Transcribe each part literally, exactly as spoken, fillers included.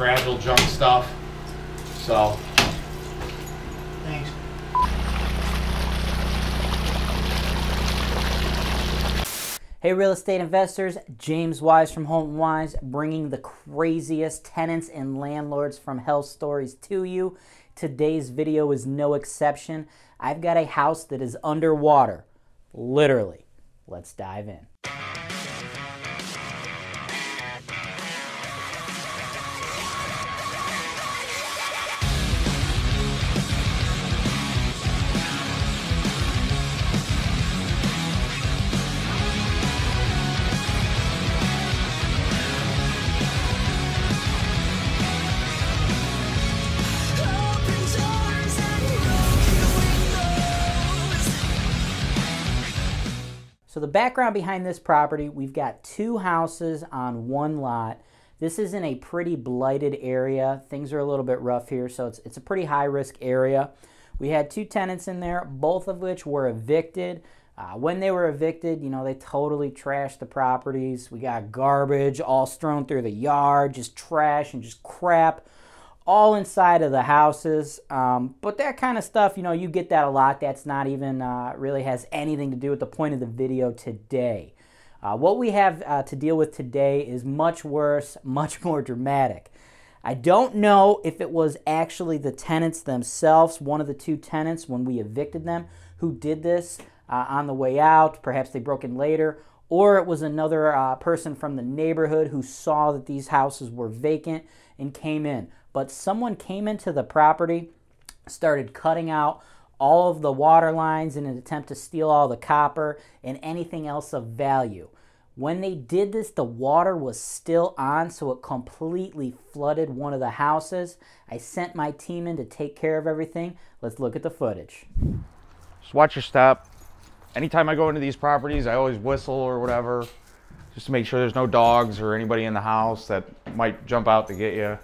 gravel junk stuff. So. Thanks. Hey real estate investors, James Wise from Holton Wise, bringing the craziest tenants and landlords from hell stories to you. Today's video is no exception. I've got a house that is underwater, literally. Let's dive in. So the background behind this property, we've got two houses on one lot. This is in a pretty blighted area. Things are a little bit rough here, so it's, it's a pretty high-risk area. We had two tenants in there, both of which were evicted. Uh, when they were evicted, you know, they totally trashed the properties. We got garbage all strewn through the yard, just trash and just crap all inside of the houses. Um, but that kind of stuff, you know, you get that a lot. That's not even uh, really has anything to do with the point of the video today. Uh, what we have uh, to deal with today is much worse, much more dramatic. I don't know if it was actually the tenants themselves, one of the two tenants when we evicted them, who did this uh, on the way out. Perhaps they broke in later. Or it was another uh, person from the neighborhood who saw that these houses were vacant and came in. But someone came into the property, started cutting out all of the water lines in an attempt to steal all the copper and anything else of value. When they did this, the water was still on, so it completely flooded one of the houses. I sent my team in to take care of everything. Let's look at the footage. Just watch your step. Anytime I go into these properties, I always whistle or whatever, just to make sure there's no dogs or anybody in the house that might jump out to get you.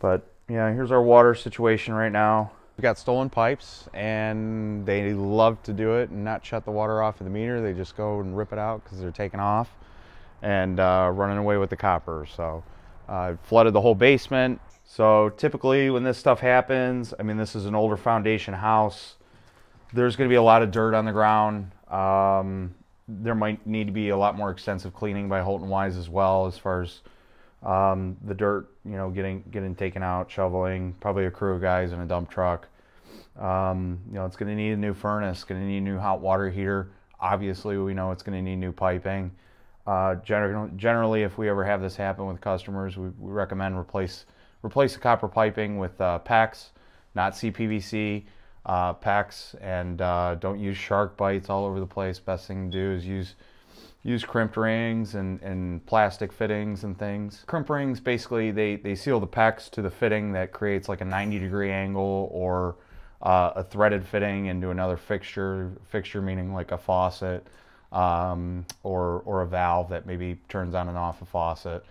But yeah, here's our water situation right now. We got stolen pipes and they love to do it and not shut the water off of the meter. They just go and rip it out because they're taking off and uh, running away with the copper. So uh, it flooded the whole basement. So typically when this stuff happens, I mean, this is an older foundation house. There's going to be a lot of dirt on the ground. Um, there might need to be a lot more extensive cleaning by Holton Wise as well, as far as um the dirt, you know, getting getting taken out, shoveling, probably a crew of guys in a dump truck. Um you know, it's going to need a new furnace, going to need a new hot water heater. Obviously we know it's going to need new piping. uh generally generally if we ever have this happen with customers, we, we recommend replace replace the copper piping with uh PEX, not C P V C, uh PEX, and uh don't use shark bites all over the place. Best thing to do is use use crimp rings and, and plastic fittings and things. Crimp rings, basically, they, they seal the PEX to the fitting that creates like a ninety degree angle or uh, a threaded fitting into another fixture, fixture meaning like a faucet um, or, or a valve that maybe turns on and off a faucet.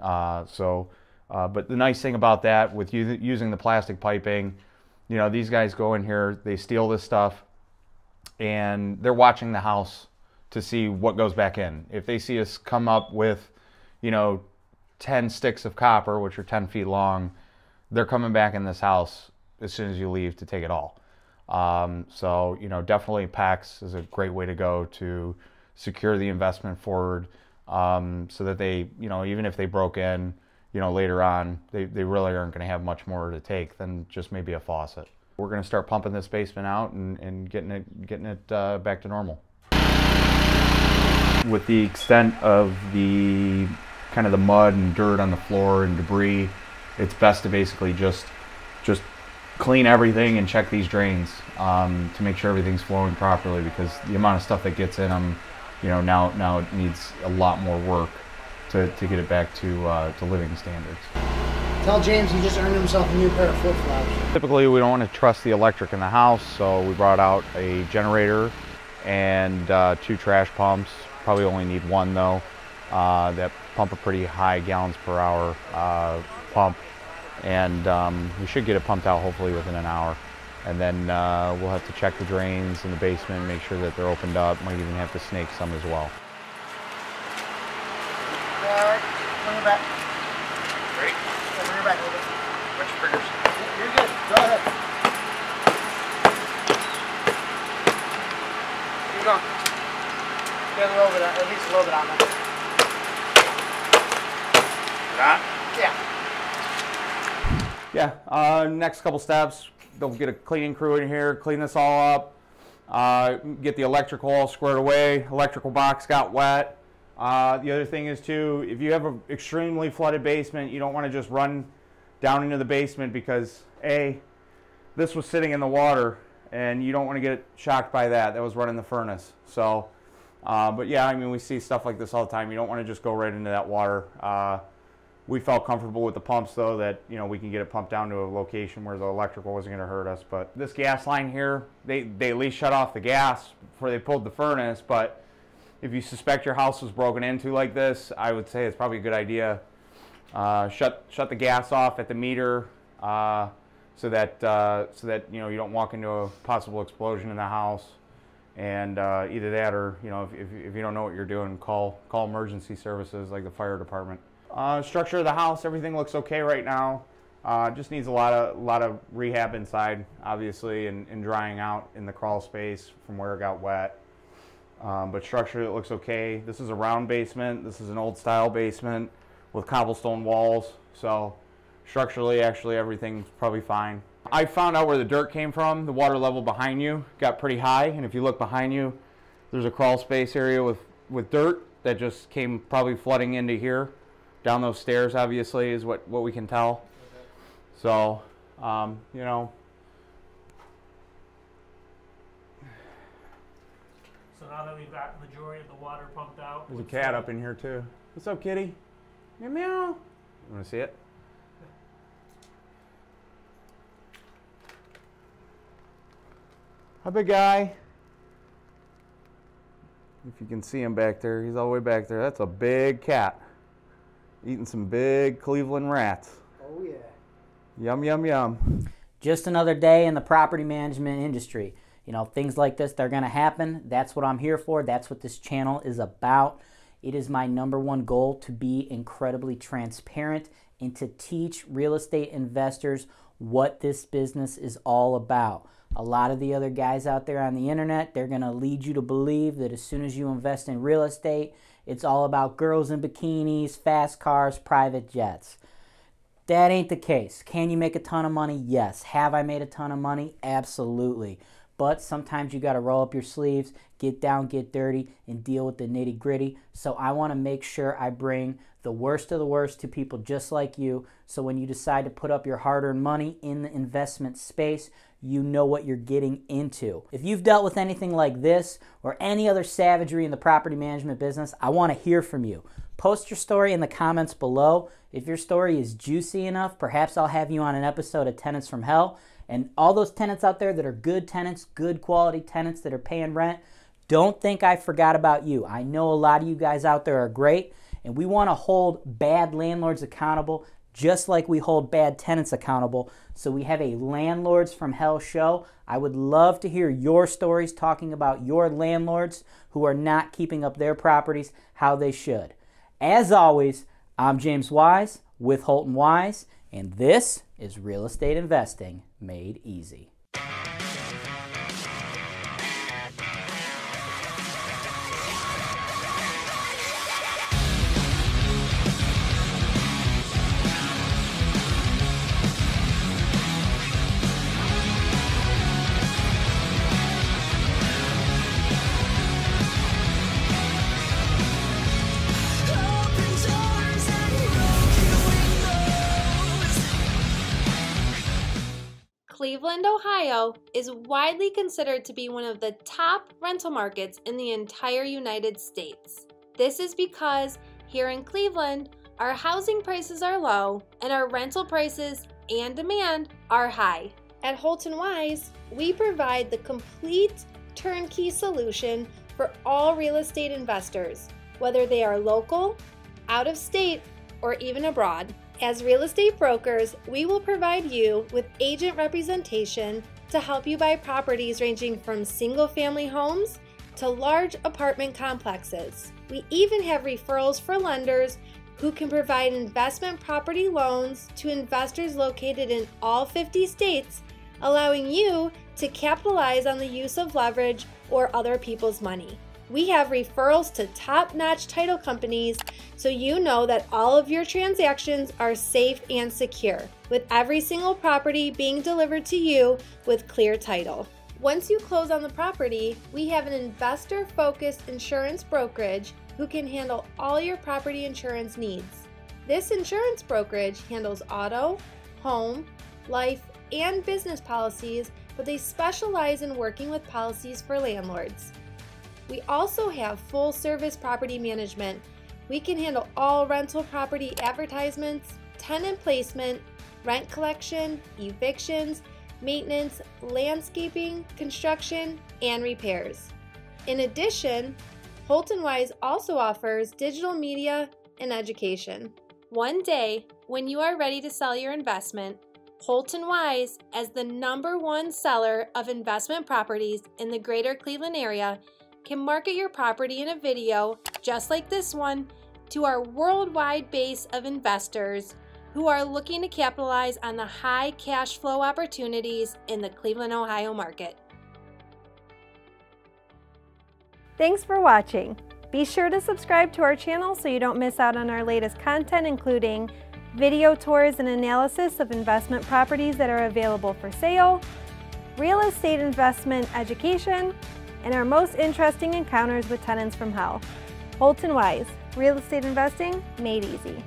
Uh, so, uh, but the nice thing about that, with you using the plastic piping, you know, these guys go in here, they steal this stuff, and they're watching the house to see what goes back in. If they see us come up with, you know, ten sticks of copper, which are ten feet long, they're coming back in this house as soon as you leave to take it all. Um, so, you know, definitely PEX is a great way to go to secure the investment forward, um, so that they, you know, even if they broke in, you know, later on, they, they really aren't gonna have much more to take than just maybe a faucet. We're gonna start pumping this basement out and, and getting it, getting it uh, back to normal. With the extent of the kind of the mud and dirt on the floor and debris, it's best to basically just just clean everything and check these drains um, to make sure everything's flowing properly, because the amount of stuff that gets in them, you know, now now it needs a lot more work to, to get it back to uh, to living standards. Tell James he just earned himself a new pair of flip-flops. Typically, we don't want to trust the electric in the house, so we brought out a generator and uh, two trash pumps. Probably only need one though. Uh, that pump a pretty high gallons per hour uh, pump, and um, we should get it pumped out hopefully within an hour. And then uh, we'll have to check the drains in the basement, make sure that they're opened up. Might even have to snake some as well. All right, bring it back. Great. Get a little bit, at least a little bit on that. That? Yeah. Yeah. Uh, next couple steps, they'll get a cleaning crew in here, clean this all up, uh, get the electrical all squared away. Electrical box got wet. Uh, the other thing is too, if you have an extremely flooded basement, you don't want to just run down into the basement because A, this was sitting in the water, and you don't want to get shocked by that. That was running the furnace. So, uh, but yeah, I mean, we see stuff like this all the time. You don't want to just go right into that water. Uh, we felt comfortable with the pumps, though, that, you know, we can get it pumped down to a location where the electrical wasn't going to hurt us. But this gas line here, they, they at least shut off the gas before they pulled the furnace. But if you suspect your house was broken into like this, I would say it's probably a good idea. Uh, shut, shut the gas off at the meter. Uh, So that, uh, so that, you know, you don't walk into a possible explosion in the house. And uh, either that or, you know, if, if, if you don't know what you're doing, call, call emergency services like the fire department. Uh, structure of the house, everything looks okay right now. Uh, just needs a lot of, lot of rehab inside, obviously, and, and drying out in the crawl space from where it got wet. Um, but structure, it looks okay. This is a round basement. This is an old style basement with cobblestone walls. So structurally, actually, everything's probably fine. I found out where the dirt came from. The water level behind you got pretty high, and if you look behind you, there's a crawl space area with, with dirt that just came probably flooding into here. Down those stairs, obviously, is what, what we can tell. So, um, you know. So now that we've got the majority of the water pumped out. There's a cat up in here, too. What's up, kitty? Meow, meow. You want to see it? Hi, big guy. If you can see him back there, he's all the way back there. That's a big cat. Eating some big Cleveland rats. Oh, yeah. Yum, yum, yum. Just another day in the property management industry. You know, things like this, they're going to happen. That's what I'm here for. That's what this channel is about. It is my number one goal to be incredibly transparent and to teach real estate investors what this business is all about. A lot of the other guys out there on the internet, they're going to lead you to believe that as soon as you invest in real estate, it's all about girls in bikinis, fast cars, private jets. That ain't the case. Can you make a ton of money? Yes. Have I made a ton of money? Absolutely. But sometimes you got to roll up your sleeves, get down, get dirty, and deal with the nitty-gritty. So I want to make sure I bring the worst of the worst to people just like you. So when you decide to put up your hard-earned money in the investment space, you know what you're getting into. If you've dealt with anything like this or any other savagery in the property management business, I want to hear from you. Post your story in the comments below. If your story is juicy enough, perhaps I'll have you on an episode of Tenants from Hell. And all those tenants out there that are good tenants, good quality tenants that are paying rent, don't think I forgot about you. I know a lot of you guys out there are great, and we want to hold bad landlords accountable just like we hold bad tenants accountable. So we have a Landlords from Hell show. I would love to hear your stories talking about your landlords who are not keeping up their properties how they should. As always, I'm James Wise with Holton Wise, and this is Real Estate Investing Made Easy. Cleveland, Ohio is widely considered to be one of the top rental markets in the entire United States. This is because here in Cleveland, our housing prices are low and our rental prices and demand are high. At Holton Wise, we provide the complete turnkey solution for all real estate investors, whether they are local, out of state, or even abroad. As real estate brokers, we will provide you with agent representation to help you buy properties ranging from single-family homes to large apartment complexes. We even have referrals for lenders who can provide investment property loans to investors located in all fifty states, allowing you to capitalize on the use of leverage or other people's money. We have referrals to top-notch title companies, so you know that all of your transactions are safe and secure, with every single property being delivered to you with clear title. Once you close on the property, we have an investor-focused insurance brokerage who can handle all your property insurance needs. This insurance brokerage handles auto, home, life, and business policies, but they specialize in working with policies for landlords. We also have full-service property management. We can handle all rental property advertisements, tenant placement, rent collection, evictions, maintenance, landscaping, construction, and repairs. In addition, Holton Wise also offers digital media and education. One day, when you are ready to sell your investment, Holton Wise, as the number one seller of investment properties in the greater Cleveland area, can market your property in a video just like this one to our worldwide base of investors who are looking to capitalize on the high cash flow opportunities in the Cleveland, Ohio market. Thanks for watching. Be sure to subscribe to our channel so you don't miss out on our latest content, including video tours and analysis of investment properties that are available for sale, real estate investment education, and our most interesting encounters with tenants from hell. Holton Wise, real estate investing made easy.